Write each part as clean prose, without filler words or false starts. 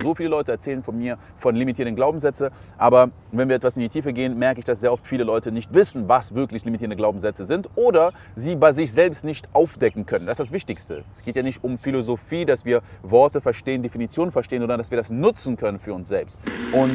So viele Leute erzählen von mir von limitierenden Glaubenssätzen, aber wenn wir etwas in die Tiefe gehen, merke ich, dass sehr oft viele Leute nicht wissen, was wirklich limitierende Glaubenssätze sind oder sie bei sich selbst nicht aufdecken können. Das ist das Wichtigste. Es geht ja nicht um Philosophie, dass wir Worte verstehen, Definitionen verstehen, sondern dass wir das nutzen können für uns selbst. Und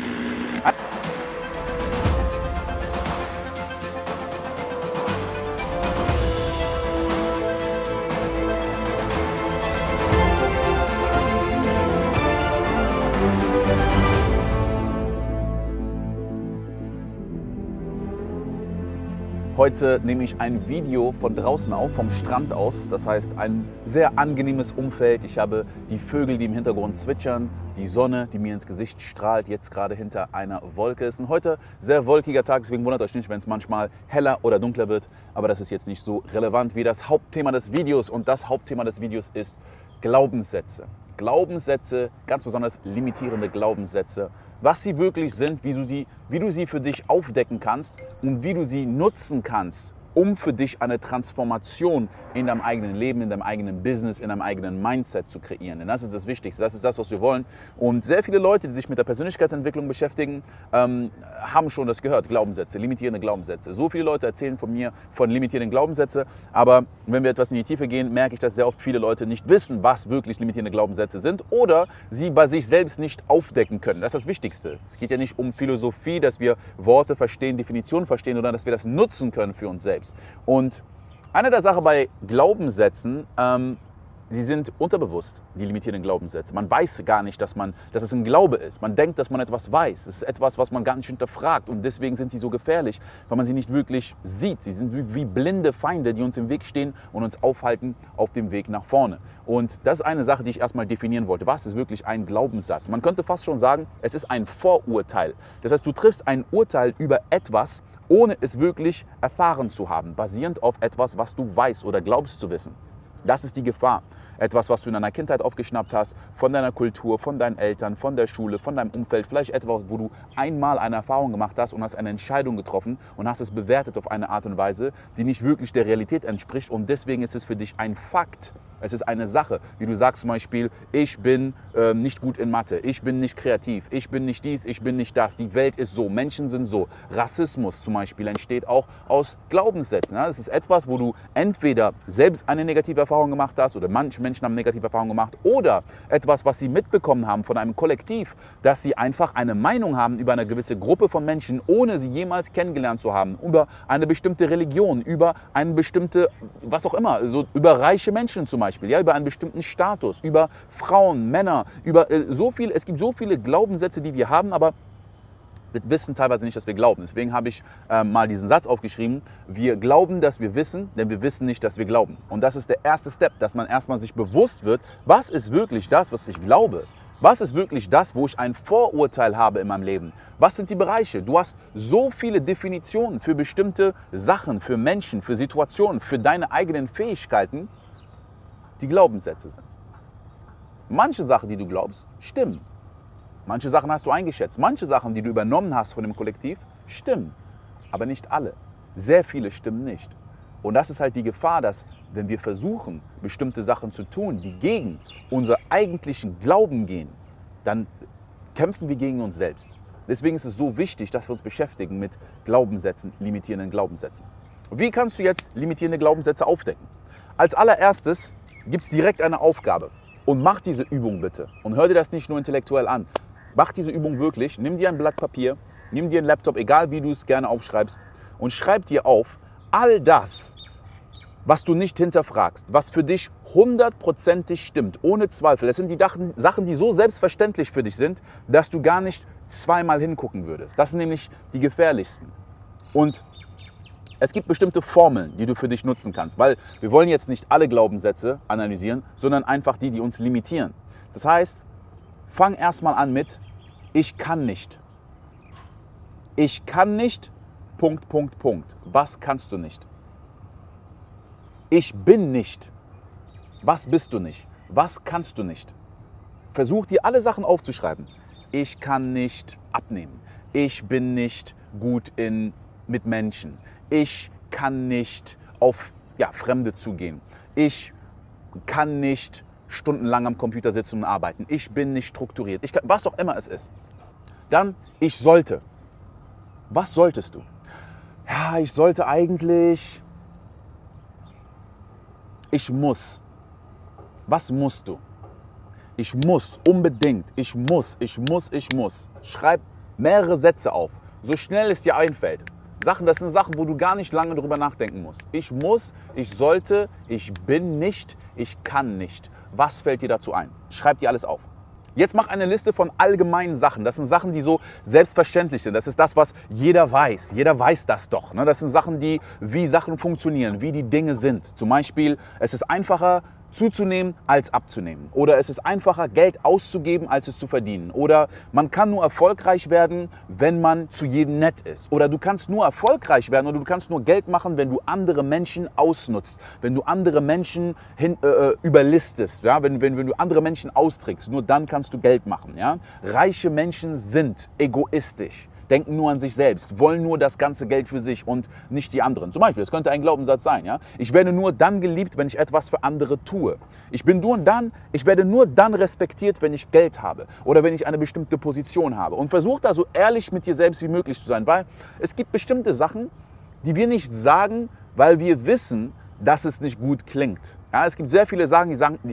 heute nehme ich ein Video von draußen auf, vom Strand aus. Das heißt, ein sehr angenehmes Umfeld. Ich habe die Vögel, die im Hintergrund zwitschern, die Sonne, die mir ins Gesicht strahlt, jetzt gerade hinter einer Wolke. Es ist ein heute sehr wolkiger Tag, deswegen wundert euch nicht, wenn es manchmal heller oder dunkler wird. Aber das ist jetzt nicht so relevant wie das Hauptthema des Videos. Und das Hauptthema des Videos ist Glaubenssätze. Glaubenssätze, ganz besonders limitierende Glaubenssätze, was sie wirklich sind, wie du sie für dich aufdecken kannst und wie du sie nutzen kannst, um für dich eine Transformation in deinem eigenen Leben, in deinem eigenen Business, in deinem eigenen Mindset zu kreieren. Denn das ist das Wichtigste, das ist das, was wir wollen. Und sehr viele Leute, die sich mit der Persönlichkeitsentwicklung beschäftigen, haben schon das gehört, Glaubenssätze, limitierende Glaubenssätze. So viele Leute erzählen von mir von limitierenden Glaubenssätzen, aber wenn wir etwas in die Tiefe gehen, merke ich, dass sehr oft viele Leute nicht wissen, was wirklich limitierende Glaubenssätze sind oder sie bei sich selbst nicht aufdecken können. Das ist das Wichtigste. Es geht ja nicht um Philosophie, dass wir Worte verstehen, Definitionen verstehen, sondern dass wir das nutzen können für uns selbst. Und eine der Sachen bei Glaubenssätzen, sie sind unterbewusst, die limitierenden Glaubenssätze. Man weiß gar nicht, dass es ein Glaube ist. Man denkt, dass man etwas weiß. Es ist etwas, was man gar nicht hinterfragt. Und deswegen sind sie so gefährlich, weil man sie nicht wirklich sieht. Sie sind wie blinde Feinde, die uns im Weg stehen und uns aufhalten auf dem Weg nach vorne. Und das ist eine Sache, die ich erstmal definieren wollte. Was ist wirklich ein Glaubenssatz? Man könnte fast schon sagen, es ist ein Vorurteil. Das heißt, du triffst ein Urteil über etwas, ohne es wirklich erfahren zu haben, basierend auf etwas, was du weißt oder glaubst zu wissen. Das ist die Gefahr. Etwas, was du in deiner Kindheit aufgeschnappt hast, von deiner Kultur, von deinen Eltern, von der Schule, von deinem Umfeld, vielleicht etwas, wo du einmal eine Erfahrung gemacht hast und hast eine Entscheidung getroffen und hast es bewertet auf eine Art und Weise, die nicht wirklich der Realität entspricht und deswegen ist es für dich ein Fakt. Es ist eine Sache, wie du sagst zum Beispiel, ich bin nicht gut in Mathe, ich bin nicht kreativ, ich bin nicht dies, ich bin nicht das, die Welt ist so, Menschen sind so. Rassismus zum Beispiel entsteht auch aus Glaubenssätzen. Ja? Das ist etwas, wo du entweder selbst eine negative Erfahrung gemacht hast oder manche Menschen haben negative Erfahrungen gemacht oder etwas, was sie mitbekommen haben von einem Kollektiv, dass sie einfach eine Meinung haben über eine gewisse Gruppe von Menschen, ohne sie jemals kennengelernt zu haben, über eine bestimmte Religion, über eine bestimmte, was auch immer, so über reiche Menschen zum Beispiel. Ja, über einen bestimmten Status, über Frauen, Männer, über so viel. Es gibt so viele Glaubenssätze, die wir haben, aber wir wissen teilweise nicht, dass wir glauben. Deswegen habe ich mal diesen Satz aufgeschrieben. Wir glauben, dass wir wissen, denn wir wissen nicht, dass wir glauben. Und das ist der erste Step, dass man erstmal sich bewusst wird, was ist wirklich das, was ich glaube? Was ist wirklich das, wo ich ein Vorurteil habe in meinem Leben? Was sind die Bereiche? Du hast so viele Definitionen für bestimmte Sachen, für Menschen, für Situationen, für deine eigenen Fähigkeiten, die Glaubenssätze sind. Manche Sachen, die du glaubst, stimmen. Manche Sachen hast du eingeschätzt. Manche Sachen, die du übernommen hast von dem Kollektiv, stimmen. Aber nicht alle. Sehr viele stimmen nicht. Und das ist halt die Gefahr, dass wenn wir versuchen, bestimmte Sachen zu tun, die gegen unseren eigentlichen Glauben gehen, dann kämpfen wir gegen uns selbst. Deswegen ist es so wichtig, dass wir uns beschäftigen mit Glaubenssätzen, limitierenden Glaubenssätzen. Wie kannst du jetzt limitierende Glaubenssätze aufdecken? Als allererstes gibt es direkt eine Aufgabe und mach diese Übung bitte und hör dir das nicht nur intellektuell an. Mach diese Übung wirklich, nimm dir ein Blatt Papier, nimm dir einen Laptop, egal wie du es gerne aufschreibst und schreib dir auf all das, was du nicht hinterfragst, was für dich hundertprozentig stimmt, ohne Zweifel. Das sind die Sachen, die so selbstverständlich für dich sind, dass du gar nicht zweimal hingucken würdest. Das sind nämlich die gefährlichsten. Und es gibt bestimmte Formeln, die du für dich nutzen kannst, weil wir wollen jetzt nicht alle Glaubenssätze analysieren, sondern einfach die, die uns limitieren. Das heißt, fang erstmal an mit, ich kann nicht. Ich kann nicht, Punkt, Punkt, Punkt. Was kannst du nicht? Ich bin nicht. Was bist du nicht? Was kannst du nicht? Versuch dir alle Sachen aufzuschreiben. Ich kann nicht abnehmen. Ich bin nicht gut mit Menschen. Ich kann nicht auf Fremde zugehen. Ich kann nicht stundenlang am Computer sitzen und arbeiten. Ich bin nicht strukturiert. Was auch immer es ist. Dann, ich sollte. Was solltest du? Ja, ich sollte eigentlich. Ich muss. Was musst du? Ich muss, unbedingt. Ich muss, ich muss, ich muss. Schreib mehrere Sätze auf, so schnell es dir einfällt. Sachen, das sind Sachen, wo du gar nicht lange drüber nachdenken musst. Ich muss, ich sollte, ich bin nicht, ich kann nicht. Was fällt dir dazu ein? Schreib dir alles auf. Jetzt mach eine Liste von allgemeinen Sachen. Das sind Sachen, die so selbstverständlich sind. Das ist das, was jeder weiß. Jeder weiß das doch. Das sind Sachen, die, wie Sachen funktionieren, wie die Dinge sind. Zum Beispiel, es ist einfacher zuzunehmen als abzunehmen. Oder es ist einfacher, Geld auszugeben, als es zu verdienen. Oder man kann nur erfolgreich werden, wenn man zu jedem nett ist. Oder du kannst nur erfolgreich werden oder du kannst nur Geld machen, wenn du andere Menschen ausnutzt. Wenn du andere Menschen überlistest. Ja? Wenn du andere Menschen austrickst. Nur dann kannst du Geld machen. Ja? Reiche Menschen sind egoistisch. Denken nur an sich selbst, wollen nur das ganze Geld für sich und nicht die anderen. Zum Beispiel, das könnte ein Glaubenssatz sein, ja? Ich werde nur dann geliebt, wenn ich etwas für andere tue. Ich werde nur dann respektiert, wenn ich Geld habe oder wenn ich eine bestimmte Position habe. Und versuch da so ehrlich mit dir selbst wie möglich zu sein, weil es gibt bestimmte Sachen, die wir nicht sagen, weil wir wissen, dass es nicht gut klingt. Ja, es gibt sehr viele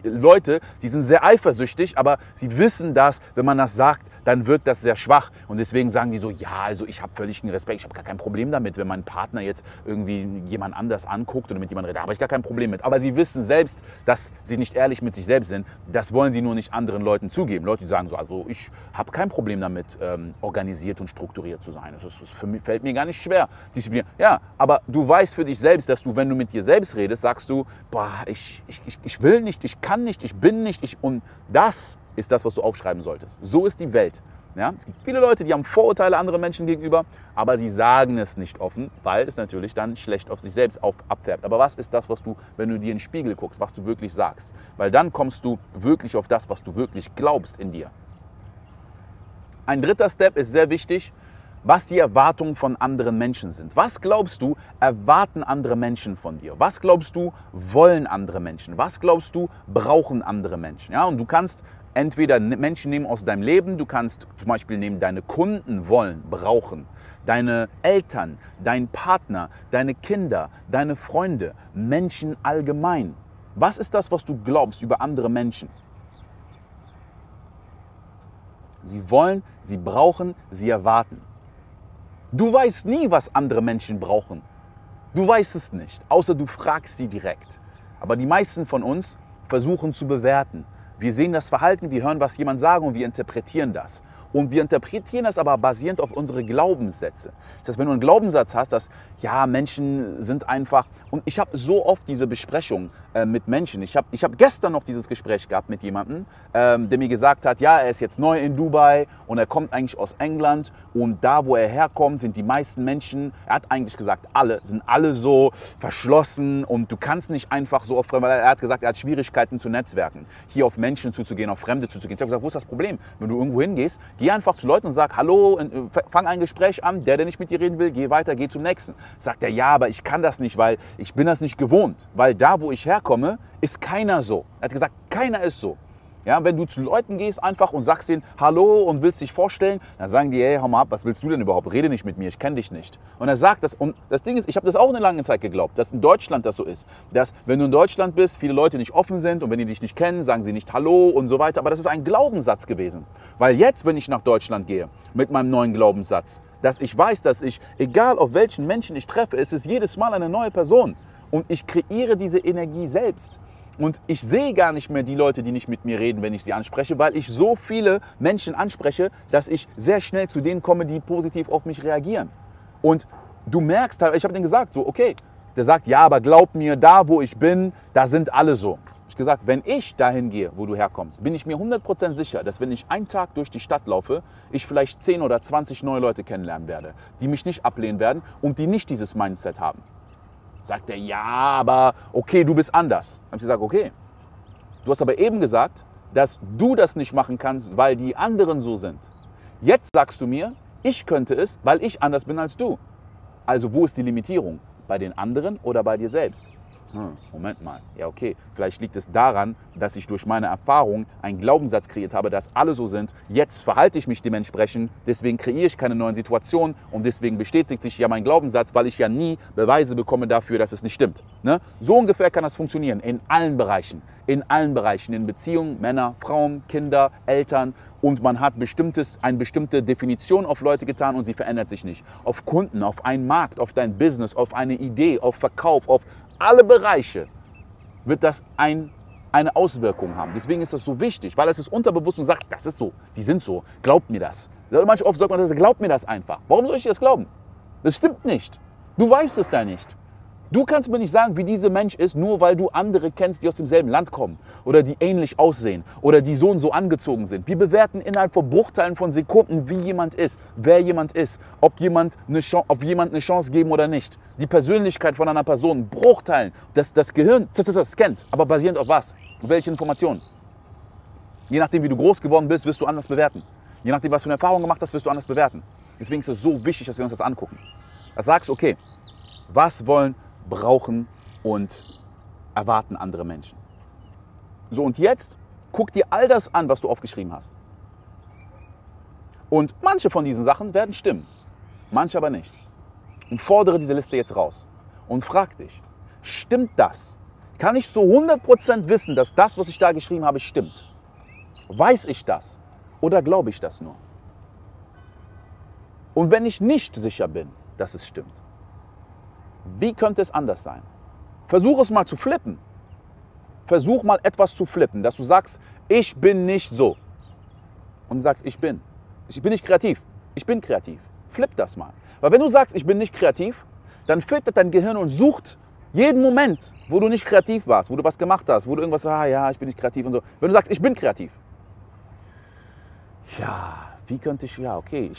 Leute, die sind sehr eifersüchtig, aber sie wissen das, wenn man das sagt, dann wirkt das sehr schwach. Und deswegen sagen die so, ja, also ich habe völlig einen Respekt, ich habe gar kein Problem damit, wenn mein Partner jetzt irgendwie jemand anders anguckt oder mit jemandem redet, da habe ich gar kein Problem mit. Aber sie wissen selbst, dass sie nicht ehrlich mit sich selbst sind, das wollen sie nur nicht anderen Leuten zugeben. Leute, die sagen so, also ich habe kein Problem damit, organisiert und strukturiert zu sein. Das fällt mir gar nicht schwer, Disziplin. Ja, aber du weißt für dich selbst, dass du, wenn du mit dir selbst redest, sagst du, boah, ich will nicht, ich kann nicht, ich bin nicht. Und das ist das, was du aufschreiben solltest. So ist die Welt. Ja? Es gibt viele Leute, die haben Vorurteile anderen Menschen gegenüber, aber sie sagen es nicht offen, weil es natürlich dann schlecht auf sich selbst abfärbt. Aber was ist das, was du, wenn du dir in den Spiegel guckst, was du wirklich sagst? Weil dann kommst du wirklich auf das, was du wirklich glaubst in dir. Ein dritter Step ist sehr wichtig, was die Erwartungen von anderen Menschen sind. Was glaubst du, erwarten andere Menschen von dir? Was glaubst du, wollen andere Menschen? Was glaubst du, brauchen andere Menschen? Ja, und du kannst entweder Menschen nehmen aus deinem Leben, du kannst zum Beispiel nehmen, deine Kunden wollen, brauchen, deine Eltern, dein Partner, deine Kinder, deine Freunde, Menschen allgemein. Was ist das, was du glaubst über andere Menschen? Sie wollen, sie brauchen, sie erwarten. Du weißt nie, was andere Menschen brauchen. Du weißt es nicht, außer du fragst sie direkt. Aber die meisten von uns versuchen zu bewerten. Wir sehen das Verhalten, wir hören, was jemand sagt und wir interpretieren das. Und wir interpretieren das aber basierend auf unsere Glaubenssätze. Das heißt, wenn du einen Glaubenssatz hast, dass, ja, Menschen sind einfach... Und ich habe so oft diese Besprechung mit Menschen. Ich hab gestern noch dieses Gespräch gehabt mit jemandem, der mir gesagt hat, ja, er ist jetzt neu in Dubai und er kommt eigentlich aus England. Und da, wo er herkommt, sind die meisten Menschen, er hat eigentlich gesagt, sind alle so verschlossen und du kannst nicht einfach so auf Fremde, weil er hat gesagt, er hat Schwierigkeiten zu netzwerken, hier auf Menschen zuzugehen, auf Fremde zuzugehen. Ich habe gesagt, wo ist das Problem? Wenn du irgendwo hingehst, geh einfach zu Leuten und sag, hallo, fang ein Gespräch an, der nicht mit dir reden will, geh weiter, geh zum Nächsten. Sagt er, ja, aber ich kann das nicht, weil ich bin das nicht gewohnt. Weil da, wo ich herkomme, ist keiner so. Er hat gesagt, keiner ist so. Ja, wenn du zu Leuten gehst einfach und sagst ihnen hallo und willst dich vorstellen, dann sagen die, hey, hau mal ab, was willst du denn überhaupt? Rede nicht mit mir, ich kenne dich nicht. Und er sagt das, und das Ding ist, ich habe das auch eine lange Zeit geglaubt, dass in Deutschland das so ist. Dass, wenn du in Deutschland bist, viele Leute nicht offen sind und wenn die dich nicht kennen, sagen sie nicht hallo und so weiter. Aber das ist ein Glaubenssatz gewesen. Weil jetzt, wenn ich nach Deutschland gehe, mit meinem neuen Glaubenssatz, dass ich weiß, dass ich, egal auf welchen Menschen ich treffe, es ist jedes Mal eine neue Person. Und ich kreiere diese Energie selbst. Und ich sehe gar nicht mehr die Leute, die nicht mit mir reden, wenn ich sie anspreche, weil ich so viele Menschen anspreche, dass ich sehr schnell zu denen komme, die positiv auf mich reagieren. Und du merkst, ich habe denen gesagt, so, okay, der sagt, ja, aber glaub mir, da, wo ich bin, da sind alle so. Ich habe gesagt, wenn ich dahin gehe, wo du herkommst, bin ich mir 100% sicher, dass wenn ich einen Tag durch die Stadt laufe, ich vielleicht 10 oder 20 neue Leute kennenlernen werde, die mich nicht ablehnen werden und die nicht dieses Mindset haben. Sagt er, ja, aber okay, du bist anders. Dann habe ich gesagt, okay, du hast aber eben gesagt, dass du das nicht machen kannst, weil die anderen so sind. Jetzt sagst du mir, ich könnte es, weil ich anders bin als du. Also wo ist die Limitierung? Bei den anderen oder bei dir selbst? Moment mal, ja okay, vielleicht liegt es daran, dass ich durch meine Erfahrung einen Glaubenssatz kreiert habe, dass alle so sind, jetzt verhalte ich mich dementsprechend, deswegen kreiere ich keine neuen Situationen und deswegen bestätigt sich ja mein Glaubenssatz, weil ich ja nie Beweise bekomme dafür, dass es nicht stimmt. Ne? So ungefähr kann das funktionieren, in allen Bereichen, in Beziehungen, Männer, Frauen, Kinder, Eltern und man hat eine bestimmte Definition auf Leute getan und sie verändert sich nicht. Auf Kunden, auf einen Markt, auf dein Business, auf eine Idee, auf Verkauf, auf alle Bereiche wird das eine Auswirkung haben. Deswegen ist das so wichtig, weil es ist unterbewusst und du sagst, das ist so, die sind so, glaubt mir das. Manche oft sagt man, glaubt mir das einfach. Warum soll ich dir das glauben? Das stimmt nicht. Du weißt es ja nicht. Du kannst mir nicht sagen, wie dieser Mensch ist, nur weil du andere kennst, die aus demselben Land kommen oder die ähnlich aussehen oder die so und so angezogen sind. Wir bewerten innerhalb von Bruchteilen von Sekunden, wie jemand ist, wer jemand ist, ob jemand eine Chance geben oder nicht. Die Persönlichkeit von einer Person, Bruchteilen, das Gehirn das scannt, aber basierend auf was? Welche Informationen? Je nachdem, wie du groß geworden bist, wirst du anders bewerten. Je nachdem, was du eine Erfahrung gemacht hast, wirst du anders bewerten. Deswegen ist es so wichtig, dass wir uns das angucken. Da sagst du, okay, was wollen brauchen und erwarten andere Menschen. So, und jetzt guck dir all das an, was du aufgeschrieben hast. Und manche von diesen Sachen werden stimmen, manche aber nicht. Und fordere diese Liste jetzt raus und frag dich, stimmt das? Kann ich zu 100% wissen, dass das, was ich da geschrieben habe, stimmt? Weiß ich das oder glaube ich das nur? Und wenn ich nicht sicher bin, dass es stimmt, wie könnte es anders sein? Versuch es mal zu flippen. Versuch mal etwas zu flippen, dass du sagst, ich bin nicht so. Und du sagst, ich bin nicht kreativ. Ich bin kreativ. Flipp das mal. Weil wenn du sagst, ich bin nicht kreativ, dann filtert dein Gehirn und sucht jeden Moment, wo du nicht kreativ warst, wo du was gemacht hast, wo du irgendwas, ich bin nicht kreativ und so. Wenn du sagst, ich bin kreativ. Ja. Wie könnte ich, ich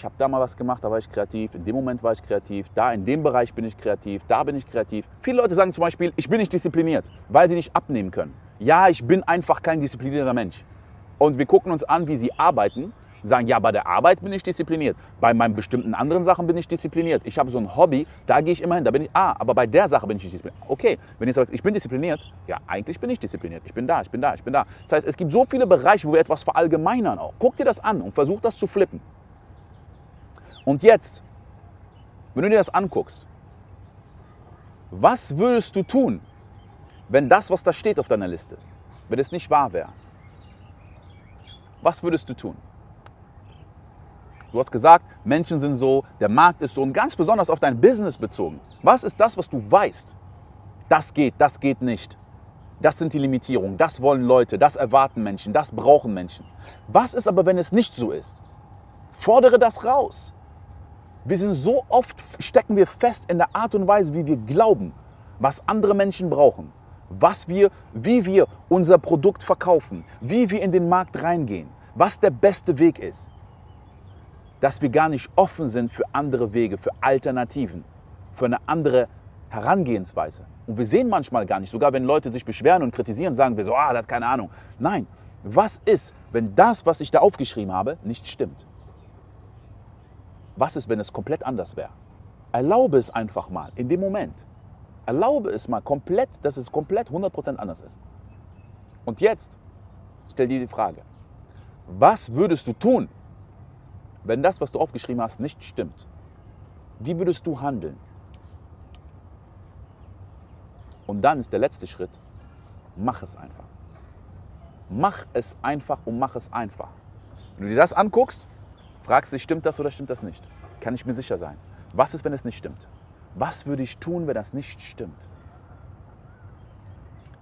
habe da mal was gemacht, da war ich kreativ, in dem Moment war ich kreativ, da in dem Bereich bin ich kreativ, da bin ich kreativ. Viele Leute sagen zum Beispiel, ich bin nicht diszipliniert, weil sie nicht abnehmen können. Ja, ich bin einfach kein disziplinierter Mensch. Und wir gucken uns an, wie sie arbeiten, sagen, ja, bei der Arbeit bin ich diszipliniert, bei meinen bestimmten anderen Sachen bin ich diszipliniert. Ich habe so ein Hobby, da gehe ich immer hin, da bin ich, aber bei der Sache bin ich nicht diszipliniert. Okay, wenn ihr sagt, ich bin diszipliniert, ja, eigentlich bin ich diszipliniert, ich bin da. Das heißt, es gibt so viele Bereiche, wo wir etwas verallgemeinern auch. Guck dir das an und versuch das zu flippen. Und jetzt, wenn du dir das anguckst, was würdest du tun, wenn das, was da steht auf deiner Liste, wenn es nicht wahr wäre? Was würdest du tun? Du hast gesagt, Menschen sind so, der Markt ist so und ganz besonders auf dein Business bezogen. Was ist das, was du weißt? Das geht nicht. Das sind die Limitierungen, das wollen Leute, das erwarten Menschen, das brauchen Menschen. Was ist aber, wenn es nicht so ist? Fordere das raus. Wir sind so oft, stecken wir fest in der Art und Weise, wie wir glauben, was andere Menschen brauchen, wie wir unser Produkt verkaufen, wie wir in den Markt reingehen, was der beste Weg ist. Dass wir gar nicht offen sind für andere Wege, für Alternativen, für eine andere Herangehensweise. Und wir sehen manchmal gar nicht, sogar wenn Leute sich beschweren und kritisieren, sagen wir so, der hat keine Ahnung. Nein, was ist, wenn das, was ich da aufgeschrieben habe, nicht stimmt? Was ist, wenn es komplett anders wäre? Erlaube es einfach mal in dem Moment. Erlaube es mal komplett, dass es komplett 100% anders ist. Und jetzt stell dir die Frage, was würdest du tun, wenn das, was du aufgeschrieben hast, nicht stimmt? Wie würdest du handeln? Und dann ist der letzte Schritt, mach es einfach. Mach es einfach und mach es einfach. Wenn du dir das anguckst, fragst dich, stimmt das oder stimmt das nicht? Kann ich mir sicher sein? Was ist, wenn es nicht stimmt? Was würde ich tun, wenn das nicht stimmt?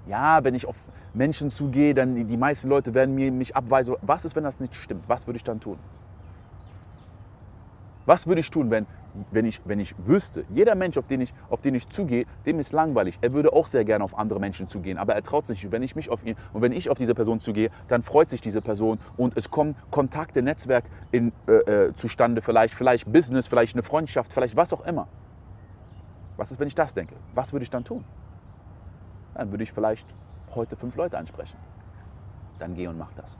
Ja, wenn ich auf Menschen zugehe, dann die meisten Leute werden mich abweisen. Was ist, wenn das nicht stimmt? Was würde ich dann tun? Was würde ich tun, wenn ich wüsste, jeder Mensch, auf den ich zugehe, dem ist langweilig. Er würde auch sehr gerne auf andere Menschen zugehen, aber er traut sich nicht. Wenn ich auf diese Person zugehe, dann freut sich diese Person und es kommen Kontakte, Netzwerk zustande, vielleicht Business, vielleicht eine Freundschaft, vielleicht was auch immer. Was ist, wenn ich das denke? Was würde ich dann tun? Dann würde ich vielleicht heute 5 Leute ansprechen. Dann geh und mach das.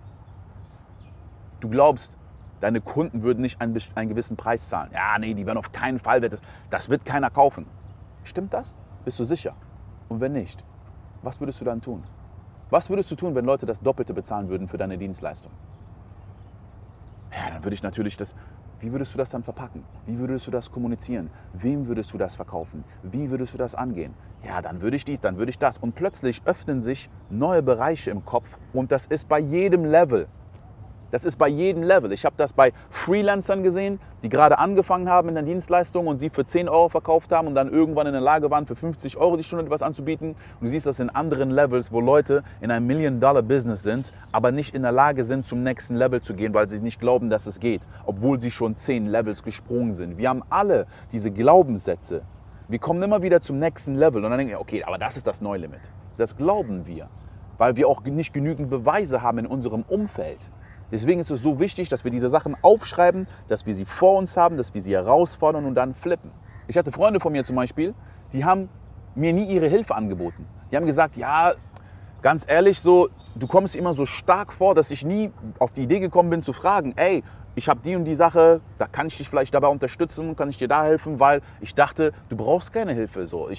Du glaubst, deine Kunden würden nicht einen gewissen Preis zahlen. Ja, nee, die werden auf keinen Fall, das wird keiner kaufen. Stimmt das? Bist du sicher? Und wenn nicht, was würdest du dann tun? Was würdest du tun, wenn Leute das Doppelte bezahlen würden für deine Dienstleistung? Ja, dann würde ich natürlich das... Wie würdest du das dann verpacken? Wie würdest du das kommunizieren? Wem würdest du das verkaufen? Wie würdest du das angehen? Ja, dann würde ich dies, dann würde ich das. Und plötzlich öffnen sich neue Bereiche im Kopf und das ist bei jedem Level. Das ist bei jedem Level. Ich habe das bei Freelancern gesehen, die gerade angefangen haben in der Dienstleistung und sie für 10 Euro verkauft haben und dann irgendwann in der Lage waren, für 50 Euro die Stunde etwas anzubieten. Und du siehst das in anderen Levels, wo Leute in einem Million-Dollar-Business sind, aber nicht in der Lage sind, zum nächsten Level zu gehen, weil sie nicht glauben, dass es geht, obwohl sie schon 10 Levels gesprungen sind. Wir haben alle diese Glaubenssätze. Wir kommen immer wieder zum nächsten Level und dann denken wir, okay, aber das ist das neue Limit. Das glauben wir, weil wir auch nicht genügend Beweise haben in unserem Umfeld. Deswegen ist es so wichtig, dass wir diese Sachen aufschreiben, dass wir sie vor uns haben, dass wir sie herausfordern und dann flippen. Ich hatte Freunde von mir zum Beispiel, die haben mir nie ihre Hilfe angeboten. Die haben gesagt, ja, ganz ehrlich, so, du kommst immer so stark vor, dass ich nie auf die Idee gekommen bin zu fragen, ey, ich habe die und die Sache, da kann ich dich vielleicht dabei unterstützen, kann ich dir da helfen, weil ich dachte, du brauchst keine Hilfe. So,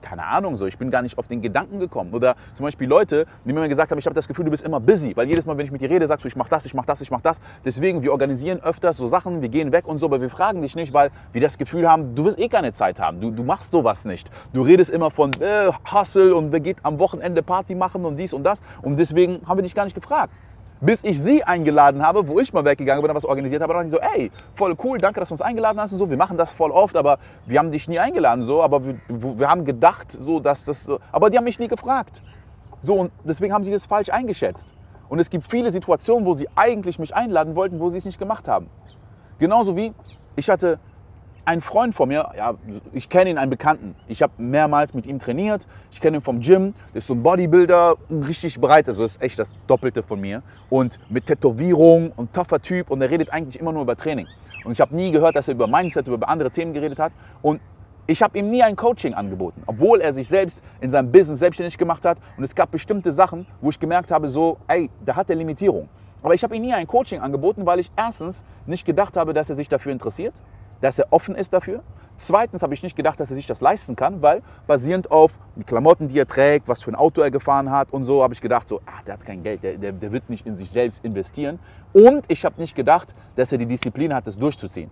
keine Ahnung, so, ich bin gar nicht auf den Gedanken gekommen. Oder zum Beispiel Leute, die mir gesagt haben, ich habe das Gefühl, du bist immer busy, weil jedes Mal, wenn ich mit dir rede, sagst du, ich mache das, ich mache das, ich mache das. Deswegen, wir organisieren öfters so Sachen, wir gehen weg und so, aber wir fragen dich nicht, weil wir das Gefühl haben, du wirst eh keine Zeit haben, du machst sowas nicht. Du redest immer von Hustle und wir gehen am Wochenende Party machen und dies und das und deswegen haben wir dich gar nicht gefragt. Bis ich sie eingeladen habe, wo ich mal weggegangen bin und was organisiert habe, dann dachte ich so, ey, voll cool, danke, dass du uns eingeladen hast und so, wir machen das voll oft, aber wir haben dich nie eingeladen, so, aber wir haben gedacht, so, dass das, so, aber die haben mich nie gefragt. So, und deswegen haben sie das falsch eingeschätzt. Und es gibt viele Situationen, wo sie eigentlich mich einladen wollten, wo sie es nicht gemacht haben. Genauso wie, ich hatte einen Freund von mir, ja, ich kenne ihn, einen Bekannten, ich habe mehrmals mit ihm trainiert, ich kenne ihn vom Gym, der ist so ein Bodybuilder, richtig breit, also ist echt das Doppelte von mir und mit Tätowierung und taffer Typ und er redet eigentlich immer nur über Training und ich habe nie gehört, dass er über Mindset, über andere Themen geredet hat und ich habe ihm nie ein Coaching angeboten, obwohl er sich selbst in seinem Business selbstständig gemacht hat und es gab bestimmte Sachen, wo ich gemerkt habe, so, ey, da hat er Limitierung, aber ich habe ihm nie ein Coaching angeboten, weil ich erstens nicht gedacht habe, dass er sich dafür interessiert, dass er offen ist dafür. Zweitens habe ich nicht gedacht, dass er sich das leisten kann, weil basierend auf die Klamotten, die er trägt, was für ein Auto er gefahren hat und so, habe ich gedacht, so, der hat kein Geld, der wird nicht in sich selbst investieren. Und ich habe nicht gedacht, dass er die Disziplin hat, das durchzuziehen.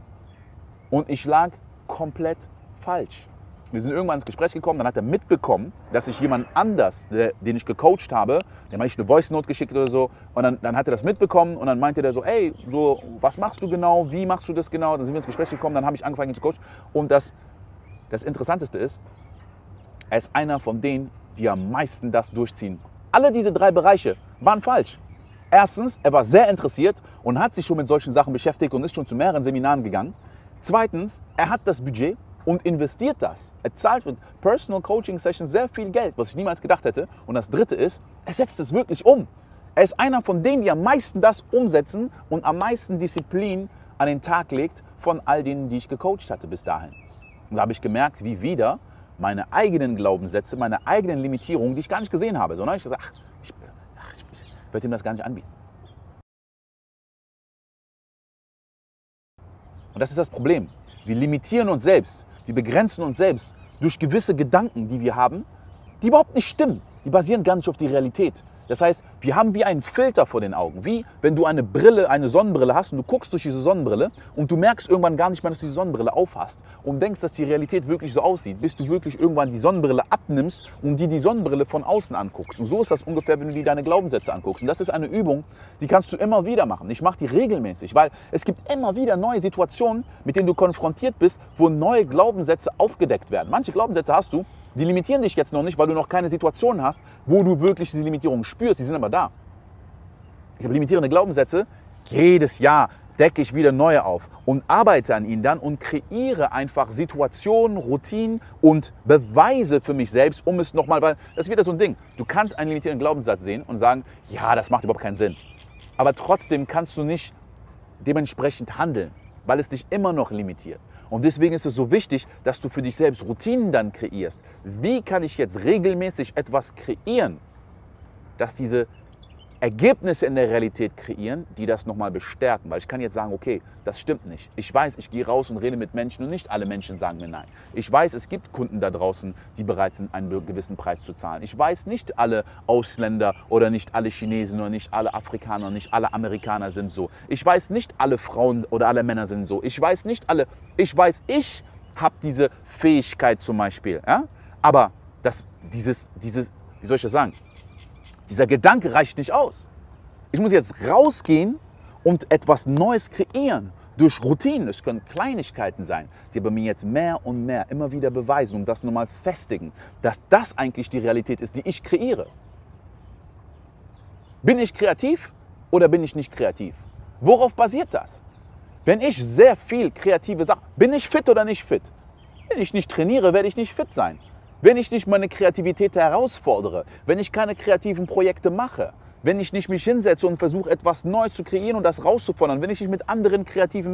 Und ich lag komplett falsch. Wir sind irgendwann ins Gespräch gekommen, dann hat er mitbekommen, dass ich jemand anders, den ich gecoacht habe, dem habe ich eine Voice-Note geschickt oder so, und dann hat er das mitbekommen und dann meinte der so, ey, so, was machst du genau, wie machst du das genau? Dann sind wir ins Gespräch gekommen, dann habe ich angefangen, ihn zu coachen. Und das Interessanteste ist, er ist einer von denen, die am meisten das durchziehen. Alle diese drei Bereiche waren falsch. Erstens, er war sehr interessiert und hat sich schon mit solchen Sachen beschäftigt und ist schon zu mehreren Seminaren gegangen. Zweitens, er hat das Budget und investiert das. Er zahlt für Personal Coaching Sessions sehr viel Geld, was ich niemals gedacht hätte. Und das Dritte ist, er setzt es wirklich um. Er ist einer von denen, die am meisten das umsetzen und am meisten Disziplin an den Tag legt von all denen, die ich gecoacht hatte bis dahin. Und da habe ich gemerkt, wie wieder meine eigenen Glaubenssätze, meine eigenen Limitierungen, die ich gar nicht gesehen habe, sondern ich habe gesagt, ich werde ihm das gar nicht anbieten. Und das ist das Problem. Wir limitieren uns selbst. Wir begrenzen uns selbst durch gewisse Gedanken, die wir haben, die überhaupt nicht stimmen. Die basieren gar nicht auf der Realität. Das heißt, wir haben wie einen Filter vor den Augen. Wie wenn du eine Brille, eine Sonnenbrille hast und du guckst durch diese Sonnenbrille und du merkst irgendwann gar nicht mehr, dass du die Sonnenbrille aufhast und denkst, dass die Realität wirklich so aussieht, bis du wirklich irgendwann die Sonnenbrille abnimmst und dir die Sonnenbrille von außen anguckst. Und so ist das ungefähr, wenn du dir deine Glaubenssätze anguckst. Und das ist eine Übung, die kannst du immer wieder machen. Ich mache die regelmäßig, weil es gibt immer wieder neue Situationen, mit denen du konfrontiert bist, wo neue Glaubenssätze aufgedeckt werden. Manche Glaubenssätze hast du, die limitieren dich jetzt noch nicht, weil du noch keine Situation hast, wo du wirklich diese Limitierung spürst. Die sind aber da. Ich habe limitierende Glaubenssätze. Jedes Jahr decke ich wieder neue auf und arbeite an ihnen dann und kreiere einfach Situationen, Routinen und Beweise für mich selbst, um es nochmal, weil das ist wieder so ein Ding. Du kannst einen limitierenden Glaubenssatz sehen und sagen, ja, das macht überhaupt keinen Sinn. Aber trotzdem kannst du nicht dementsprechend handeln, weil es dich immer noch limitiert. Und deswegen ist es so wichtig, dass du für dich selbst Routinen dann kreierst. Wie kann ich jetzt regelmäßig etwas kreieren, dass diese Ergebnisse in der Realität kreieren, die das nochmal bestärken. Weil ich kann jetzt sagen, okay, das stimmt nicht. Ich weiß, ich gehe raus und rede mit Menschen und nicht alle Menschen sagen mir nein. Ich weiß, es gibt Kunden da draußen, die bereit sind, einen gewissen Preis zu zahlen. Ich weiß, nicht alle Ausländer oder nicht alle Chinesen oder nicht alle Afrikaner, nicht alle Amerikaner sind so. Ich weiß, nicht alle Frauen oder alle Männer sind so. Ich weiß, nicht alle. Ich weiß, ich habe diese Fähigkeit zum Beispiel. Ja? Aber wie soll ich das sagen? Dieser Gedanke reicht nicht aus. Ich muss jetzt rausgehen und etwas Neues kreieren durch Routinen. Es können Kleinigkeiten sein, die bei mir jetzt mehr und mehr immer wieder beweisen und das nochmal festigen, dass das eigentlich die Realität ist, die ich kreiere. Bin ich kreativ oder bin ich nicht kreativ? Worauf basiert das? Wenn ich sehr viel kreative Sachen... Bin ich fit oder nicht fit? Wenn ich nicht trainiere, werde ich nicht fit sein. Wenn ich nicht meine Kreativität herausfordere, wenn ich keine kreativen Projekte mache, wenn ich nicht mich hinsetze und versuche, etwas neu zu kreieren und das rauszufordern, wenn ich nicht mit anderen kreativen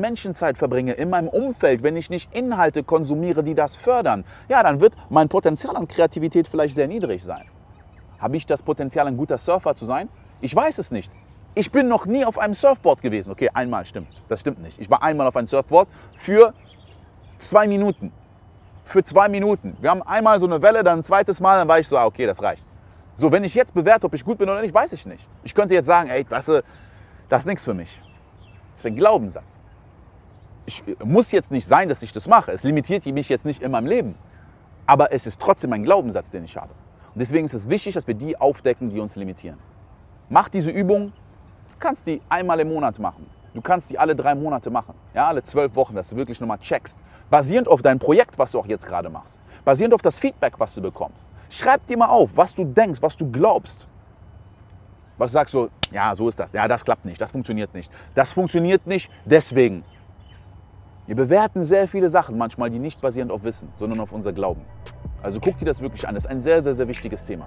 Menschen, Zeit verbringe, in meinem Umfeld, wenn ich nicht Inhalte konsumiere, die das fördern, ja, dann wird mein Potenzial an Kreativität vielleicht sehr niedrig sein. Habe ich das Potenzial, ein guter Surfer zu sein? Ich weiß es nicht. Ich bin noch nie auf einem Surfboard gewesen. Okay, einmal stimmt. Das stimmt nicht. Ich war einmal auf einem Surfboard für 2 Minuten. Für 2 Minuten. Wir haben einmal so eine Welle, dann ein zweites Mal, dann war ich so, okay, das reicht. So, wenn ich jetzt bewerte, ob ich gut bin oder nicht, weiß ich nicht. Ich könnte jetzt sagen, ey, das ist nichts für mich. Das ist ein Glaubenssatz. Ich muss jetzt nicht sein, dass ich das mache. Es limitiert mich jetzt nicht in meinem Leben. Aber es ist trotzdem ein Glaubenssatz, den ich habe. Und deswegen ist es wichtig, dass wir die aufdecken, die uns limitieren. Mach diese Übung. Du kannst die einmal im Monat machen. Du kannst die alle 3 Monate machen, ja, alle 12 Wochen, dass du wirklich nochmal checkst. Basierend auf deinem Projekt, was du auch jetzt gerade machst. Basierend auf das Feedback, was du bekommst. Schreib dir mal auf, was du denkst, was du glaubst. Was du sagst, so, ja, so ist das. Ja, das klappt nicht, das funktioniert nicht. Das funktioniert nicht, deswegen. Wir bewerten sehr viele Sachen manchmal, die nicht basierend auf Wissen, sondern auf unser Glauben. Also guck dir das wirklich an. Das ist ein sehr, sehr, sehr wichtiges Thema.